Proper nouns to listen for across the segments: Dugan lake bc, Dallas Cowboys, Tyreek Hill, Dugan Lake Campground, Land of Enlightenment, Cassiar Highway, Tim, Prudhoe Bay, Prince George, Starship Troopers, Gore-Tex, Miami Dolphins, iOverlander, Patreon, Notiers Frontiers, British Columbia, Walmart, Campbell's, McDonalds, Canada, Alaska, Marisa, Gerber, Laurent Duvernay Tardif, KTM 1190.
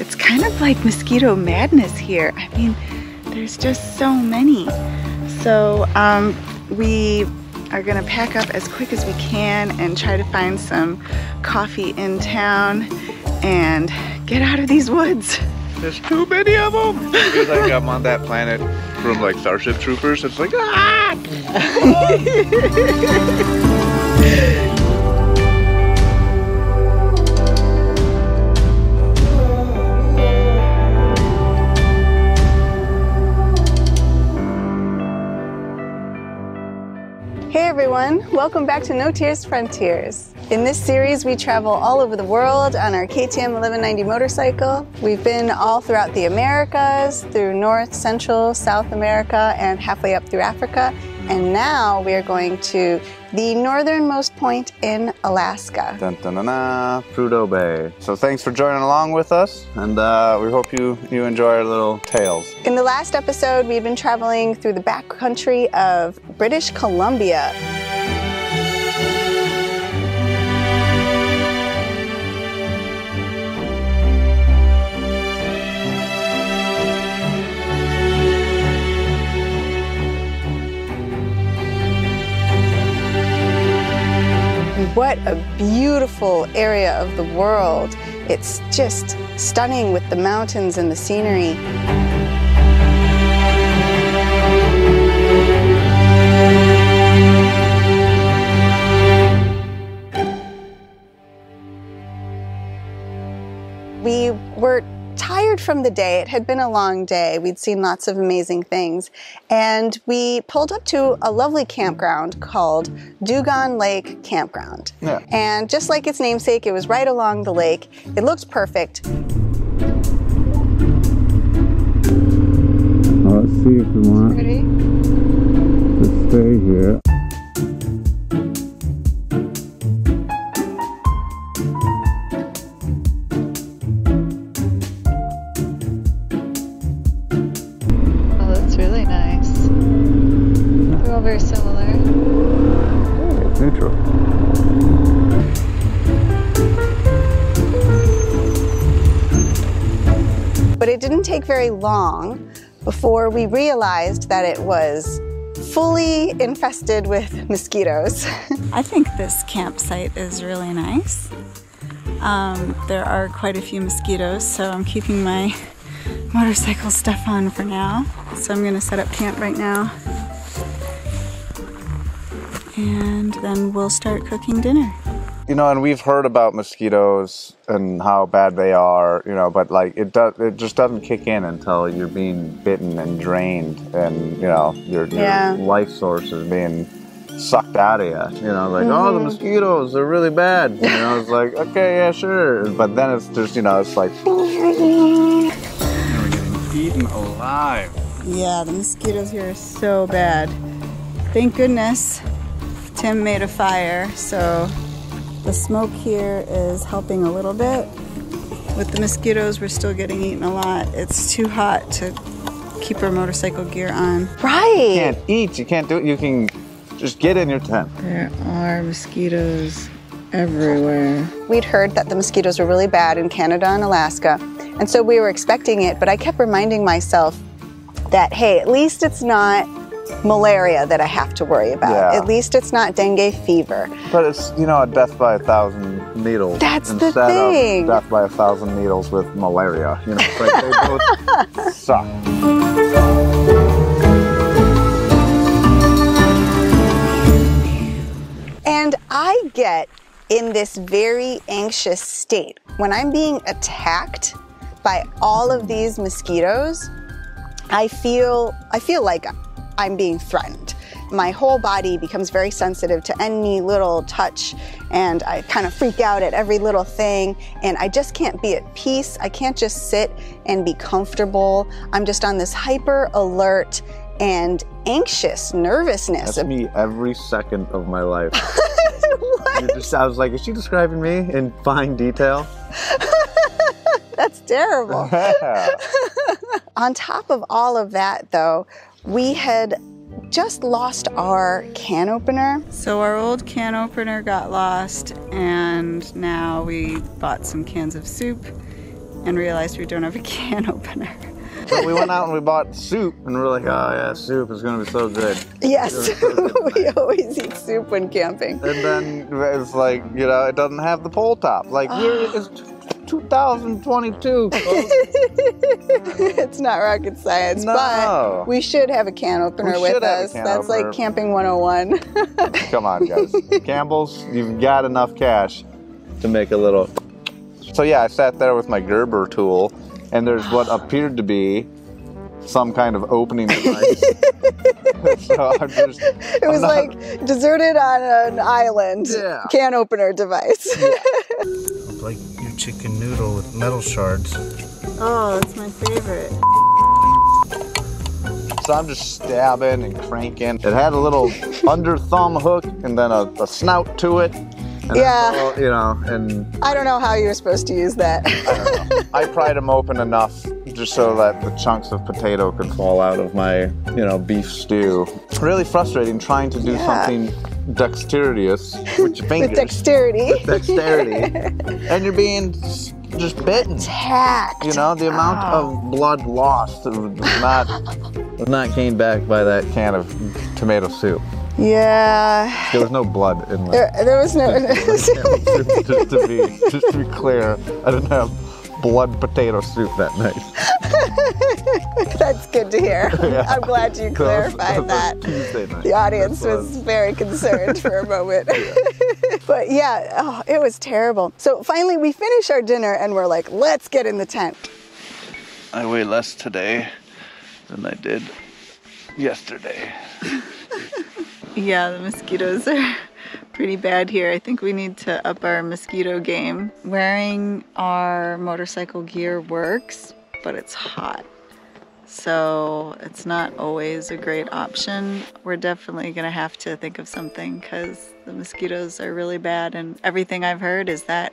It's kind of like mosquito madness here. I mean, there's just so many. So we are gonna pack up as quick as we can and try to find some coffee in town and get out of these woods. There's too many of them. Because like I'm on that planet from like Starship Troopers. It's like, ah! Hey everyone, welcome back to Notiers Frontiers. In this series, we travel all over the world on our KTM 1190 motorcycle. We've been all throughout the Americas, through North, Central, South America, and halfway up through Africa. And now we are going to the northernmost point in Alaska. Dun, dun, dun, dun, Prudhoe Bay. So thanks for joining along with us, and we hope you enjoy our little tales. In the last episode, we've been traveling through the backcountry of British Columbia. What a beautiful area of the world. It's just stunning with the mountains and the scenery. We were tired from the day. It had been a long day. We'd seen lots of amazing things. And we pulled up to a lovely campground called Dugan Lake Campground. Yeah. And just like its namesake, it was right along the lake. It looked perfect. Well, let's see if we want to stay here. Very similar. Okay, it's neutral. But it didn't take very long before we realized that it was fully infested with mosquitoes. I think this campsite is really nice. There are quite a few mosquitoes, so I'm keeping my motorcycle stuff on for now. So I'm going to set up camp right now, and then we'll start cooking dinner. You know, and we've heard about mosquitoes and how bad they are, you know, but like it just doesn't kick in until you're being bitten and drained and, you know, your life source is being sucked out of you. You know, like, oh, the mosquitoes, they're really bad. You know, it's like, okay, yeah, sure. But then it's just, you know, it's like, we're getting eaten alive. Yeah, the mosquitoes here are so bad. Thank goodness Tim made a fire, so the smoke here is helping a little bit. With the mosquitoes, we're still getting eaten a lot. It's too hot to keep our motorcycle gear on. Right! You can't eat, you can't do it, you can just get in your tent. There are mosquitoes everywhere. We'd heard that the mosquitoes were really bad in Canada and Alaska, and so we were expecting it, but I kept reminding myself that, hey, at least it's not malaria that I have to worry about. Yeah. At least it's not dengue fever. But it's, you know, a death by 1,000 needles. That's the thing. Death by 1,000 needles with malaria. You know, it's like they both suck. And I get in this very anxious state when I'm being attacked by all of these mosquitoes. I feel like I'm being threatened. My whole body becomes very sensitive to any little touch, and I kind of freak out at every little thing, and I just can't be at peace. I can't just sit and be comfortable. I'm just on this hyper alert and anxious nervousness. That's me every second of my life. I was like, is she describing me in fine detail? That's terrible. On top of all of that, though, we had just lost our can opener. So our old can opener got lost, and now we bought some cans of soup and realized we don't have a can opener. But we went out and we bought soup, and we're like, oh yeah, soup is going to be so good. Yes, so good. We always eat soup when camping. And then it's like, you know, it doesn't have the pole top. Like, it's 2022. It's not rocket science, no. But we should have a can opener with us. That's like camping 101. Come on, guys. Campbell's, you've got enough cash to make a little. So yeah, I sat there with my Gerber tool, and there's what appeared to be some kind of opening device. So I'm just, it was like deserted on an island, yeah. Can opener device. Yeah. Like your chicken noodle with metal shards. Oh, that's my favorite. So I'm just stabbing and cranking. It had a little under thumb hook and then a snout to it. And yeah. All, you know, and I don't know how you're supposed to use that. I don't know. I pried them open enough just so that the chunks of potato could fall out of my, you know, beef stew. It's really frustrating trying to do something dexterous with your fingers. With dexterity. With dexterity. And you're being just bitten. Tacked. You know, the amount of blood lost was not gained back by that can of tomato soup. Yeah. There was no blood in there. There was no. just to be clear, I didn't have blood potato soup that night. That's good to hear. Yeah. I'm glad you clarified that. The audience was very concerned for a moment. Yeah. But yeah, oh, it was terrible. So finally, we finish our dinner and we're like, let's get in the tent. I weigh less today than I did yesterday. Yeah, the mosquitoes are pretty bad here. I think we need to up our mosquito game. Wearing our motorcycle gear works, but it's hot. So it's not always a great option. We're definitely gonna have to think of something because the mosquitoes are really bad, and everything I've heard is that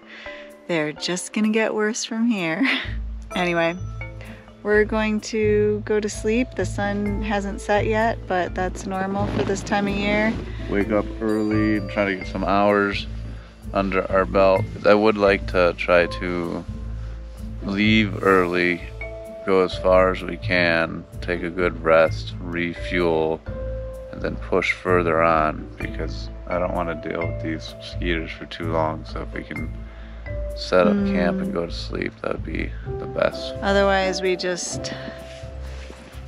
they're just gonna get worse from here. Anyway. We're going to go to sleep. The sun hasn't set yet, but that's normal for this time of year. Wake up early, try to get some hours under our belt. I would like to try to leave early, go as far as we can, take a good rest, refuel, and then push further on because I don't want to deal with these skeeters for too long. So if we can set up camp and go to sleep, that would be the best. Otherwise we just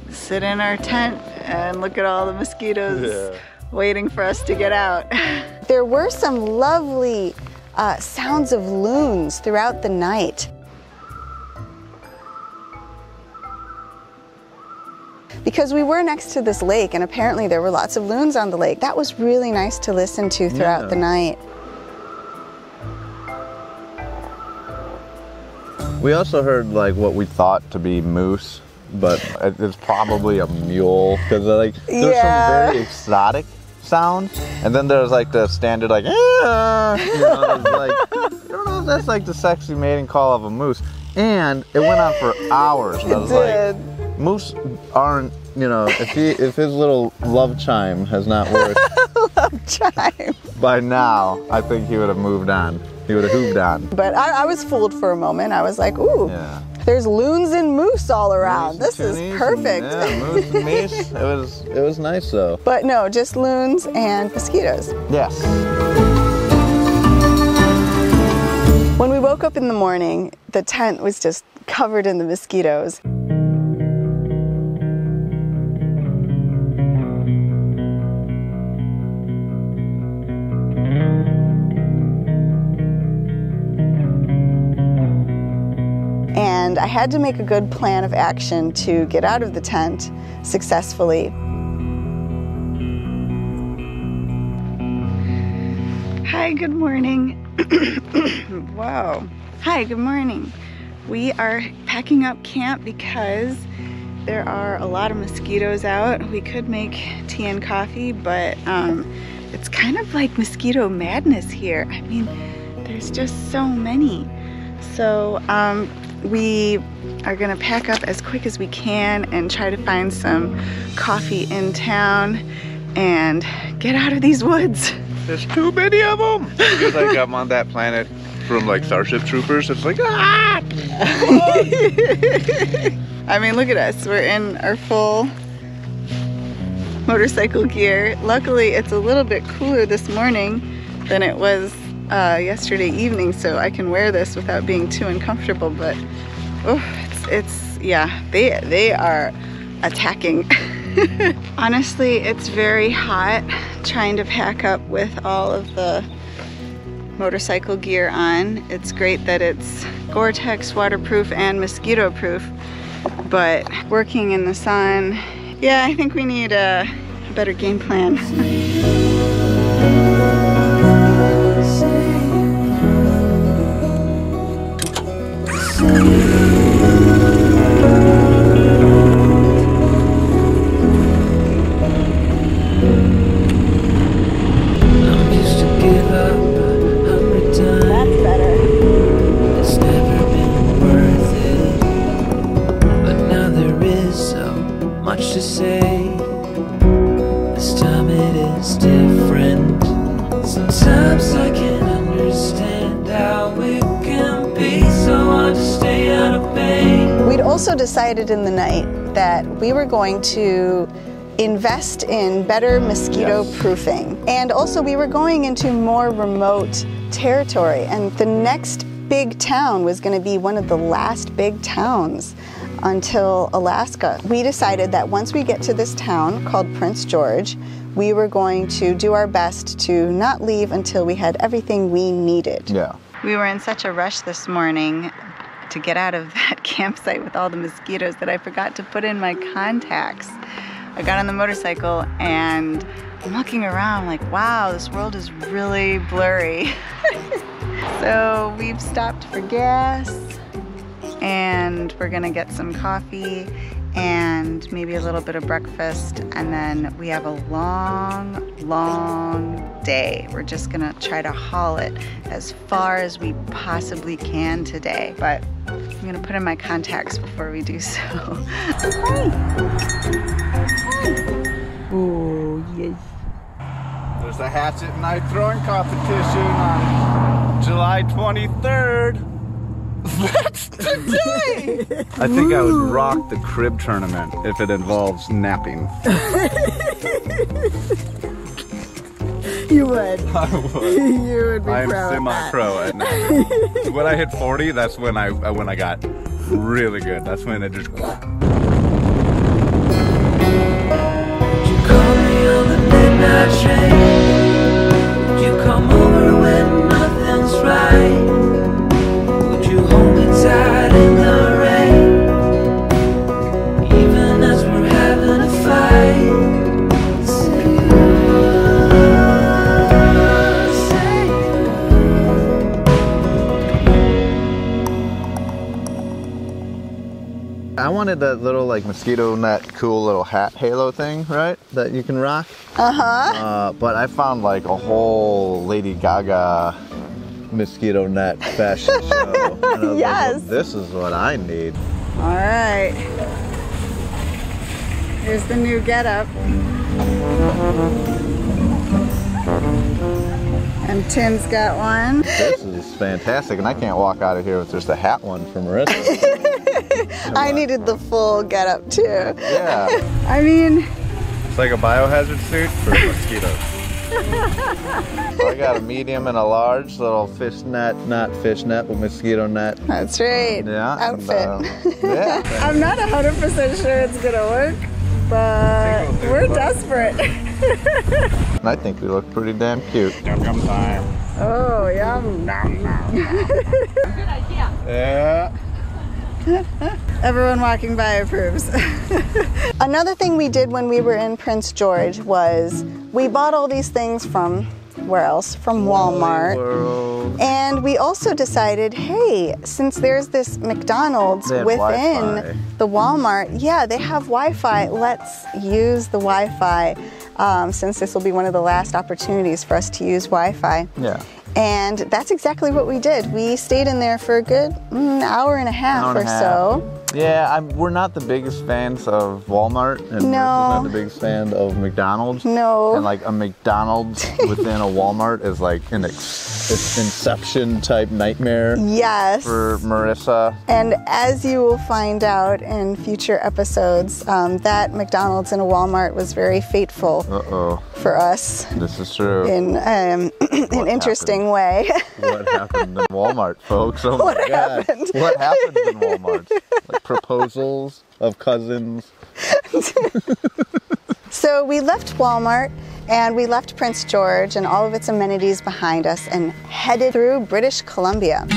sit in our tent and look at all the mosquitoes waiting for us to get out. There were some lovely sounds of loons throughout the night. Because we were next to this lake and apparently there were lots of loons on the lake. That was really nice to listen to throughout the night. We also heard like what we thought to be moose, but it's probably a mule because like there's some very exotic sounds, and then there's like the standard like, you know, like I don't know if that's like the sexy mating call of a moose, and it went on for hours. And I was like, moose aren't, you know, if his little love chime has not worked love chime by now, I think he would have moved on. He would have hooved on. But I was fooled for a moment. I was like, ooh, there's loons and moose all around. Moose, this is perfect. And, moose and meese. It was nice though. But no, just loons and mosquitoes. Yes. When we woke up in the morning, the tent was just covered in the mosquitoes. And I had to make a good plan of action to get out of the tent successfully. Hi, good morning. Wow. Hi, good morning. We are packing up camp because there are a lot of mosquitoes out. We could make tea and coffee, but it's kind of like mosquito madness here. I mean, there's just so many. So we are gonna pack up as quick as we can and try to find some coffee in town and get out of these woods. There's too many of them. Because I got on that planet from like Starship Troopers. It's like, ah! I mean, look at us. We're in our full motorcycle gear. Luckily, it's a little bit cooler this morning than it was yesterday evening, so I can wear this without being too uncomfortable. But oh, it's yeah, they are attacking. Honestly, it's very hot trying to pack up with all of the motorcycle gear on. It's great that it's Gore-Tex, waterproof, and mosquito proof, but working in the sun, yeah, I think we need a better game plan. Decided in the night that we were going to invest in better mosquito proofing, and also we were going into more remote territory, and the next big town was going to be one of the last big towns until Alaska. We decided that once we get to this town called Prince George, we were going to do our best to not leave until we had everything we needed. Yeah, we were in such a rush this morning to get out of that campsite with all the mosquitoes that I forgot to put in my contacts. I got on the motorcycle and I'm looking around like, wow, this world is really blurry. So we've stopped for gas and we're gonna get some coffee and maybe a little bit of breakfast, and then we have a long day. We're just gonna try to haul it as far as we possibly can today, but I'm gonna put in my contacts before we do so. Hi. Hi. Oh, yes. There's a hatchet knife throwing competition on July 23rd. That's today! I think I would rock the crib tournament if it involves napping. You would. I would. You would be I pro am semi-pro at napping. When I hit 40, that's when I got really good. That's when it just... You call me on the midnight train. You come over when nothing's right. I wanted that little like mosquito net, cool little hat halo thing, right? That you can rock. But I found like a whole Lady Gaga mosquito net fashion show. And I was yes. Like, well, this is what I need. All right. Here's the new getup. And Tim's got one. This is fantastic, and I can't walk out of here with just a hat one from Marisa. I needed the full getup too. Yeah. I mean, it's like a biohazard suit for mosquitoes. So I got a medium and a large, little fishnet, not fishnet, but mosquito net. That's right. Yeah. Outfit. Yeah. I'm not 100% sure it's gonna work, but we're desperate. And I think we look pretty damn cute. Yum yum time. Oh yum. Nom, nom. Good idea. Yeah. Everyone walking by approves. Another thing we did when we were in Prince George was we bought all these things from, where else? From Walmart. And we also decided, hey, since there's this McDonald's within the Walmart, yeah, they have Wi-Fi, let's use the Wi-Fi, since this will be one of the last opportunities for us to use Wi-Fi. Yeah. And that's exactly what we did. We stayed in there for a good hour and a half or so. Yeah, we're not the biggest fans of Walmart, and Marisa's not the biggest fan of McDonald's. No. And like a McDonald's within a Walmart is like an inception type nightmare. Yes. For Marisa. And as you will find out in future episodes, that McDonald's in a Walmart was very fateful for us. This is true. In an interesting way. What happened in Walmart, folks? Oh my God. What happened in Walmart? Like proposals of cousins. So we left Walmart and we left Prince George and all of its amenities behind us and headed through British Columbia.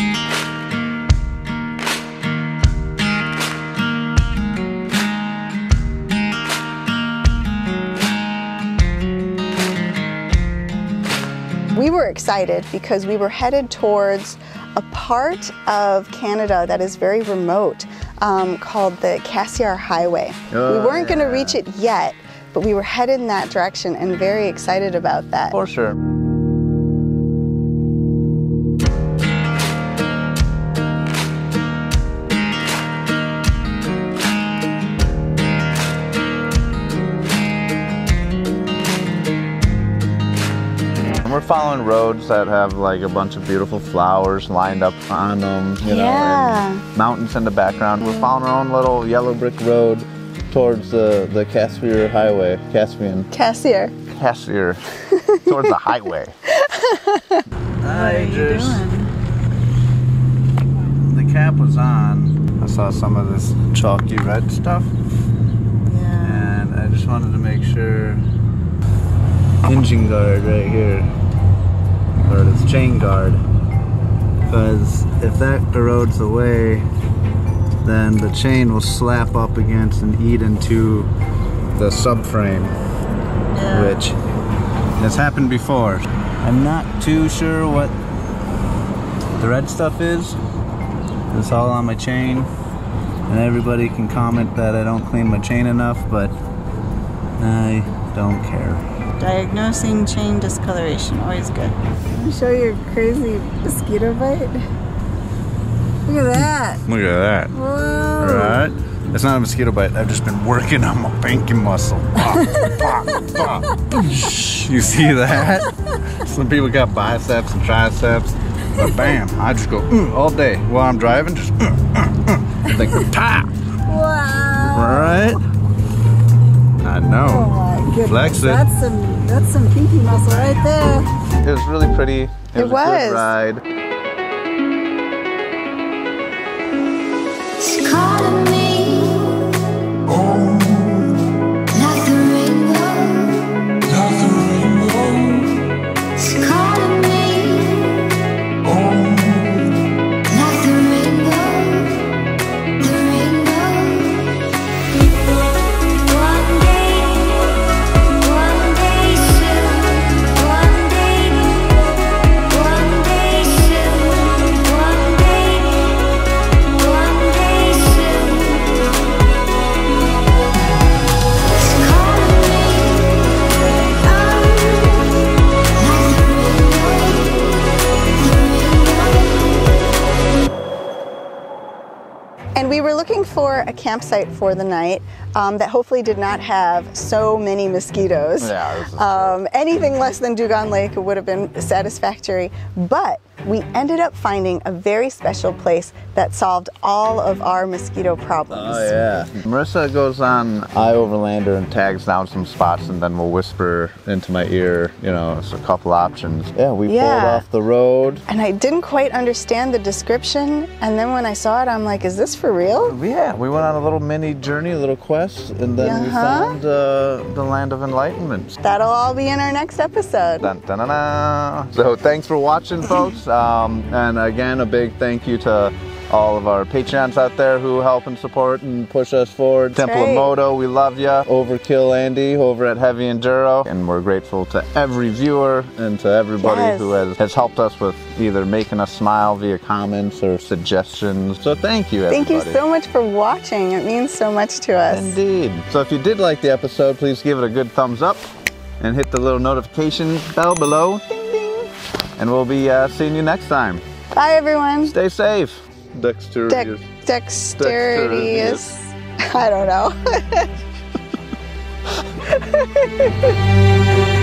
We were excited because we were headed towards a part of Canada that is very remote, called the Cassiar Highway. We weren't going to reach it yet, but we were headed in that direction and very excited about that. For sure. We're following roads that have like a bunch of beautiful flowers lined up on them, you know, and mountains in the background. We're following our own little yellow brick road towards the Cassiar Highway. Cassiar. Towards the highway. The cap was on. I saw some of this chalky red stuff. Yeah. And I just wanted to make sure. Engine guard right here, or this chain guard, because if that erodes away, then the chain will slap up against and eat into the subframe, which has happened before. I'm not too sure what the red stuff is. It's all on my chain, and everybody can comment that I don't clean my chain enough, but I don't care. Diagnosing chain discoloration, always good. Let me show you a crazy mosquito bite. Look at that. Look at that. Whoa. Right? It's not a mosquito bite. I've just been working on my pinky muscle. You see that? Some people got biceps and triceps. But bam, I just go all day while I'm driving. Just I think we're tired. Wow. Right? I know. Oh my goodness. Flex it. That's some pinky muscle right there. It was really pretty. It was a good ride. It's calling me. Like the rainbow. Like the rainbow. It's calling me. Like the rainbow. The rainbow. For a campsite for the night that hopefully did not have so many mosquitoes. Yeah, anything less than Dugan Lake would have been satisfactory, but we ended up finding a very special place that solved all of our mosquito problems. Oh yeah. Marisa goes on iOverlander and tags down some spots and then will whisper into my ear, you know, it's a couple options. Yeah, we pulled off the road. And I didn't quite understand the description, and then when I saw it, I'm like, is this for real? Yeah, we went on a little mini journey, a little quest, and then we found the Land of Enlightenment. That'll all be in our next episode. Dun, dun, dun, dun. So thanks for watching, folks. And again, a big thank you to all of our Patreons out there who help and support and push us forward. That's Temple of Moto, we love ya. Overkill Andy over at Heavy Enduro. And we're grateful to every viewer and to everybody who has helped us with either making us smile via comments or suggestions. So thank you, everybody. Thank you so much for watching. It means so much to us. Indeed. So if you did like the episode, please give it a good thumbs up and hit the little notification bell below. Ding, ding. And we'll be seeing you next time. Bye, everyone. Stay safe. Dexterous. Dexterity is... I don't know.